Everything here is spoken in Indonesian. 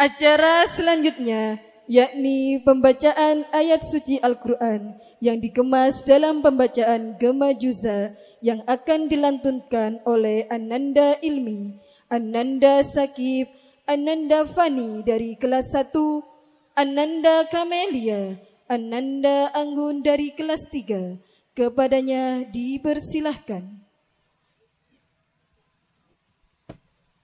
Acara selanjutnya yakni pembacaan ayat suci Al-Quran yang dikemas dalam pembacaan Gemajuzah yang akan dilantunkan oleh Ananda Ilmi, Ananda Sakif, Ananda Fani dari kelas 1, Ananda Kamelia, Ananda Anggun dari kelas 3. Kepadanya dipersilahkan.